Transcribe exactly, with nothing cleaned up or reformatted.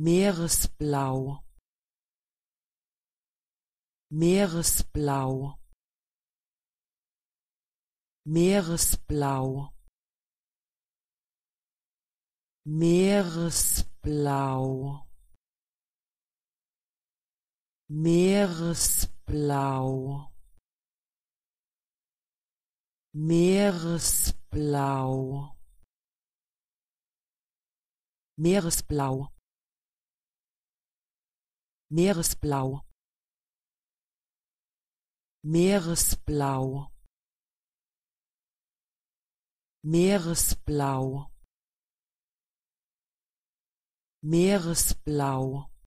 Meeresblau, meeresblau, meeresblau, meeresblau, meeresblau, meeresblau, meeresblau, meeresblau, meeresblau, meeresblau, meeresblau.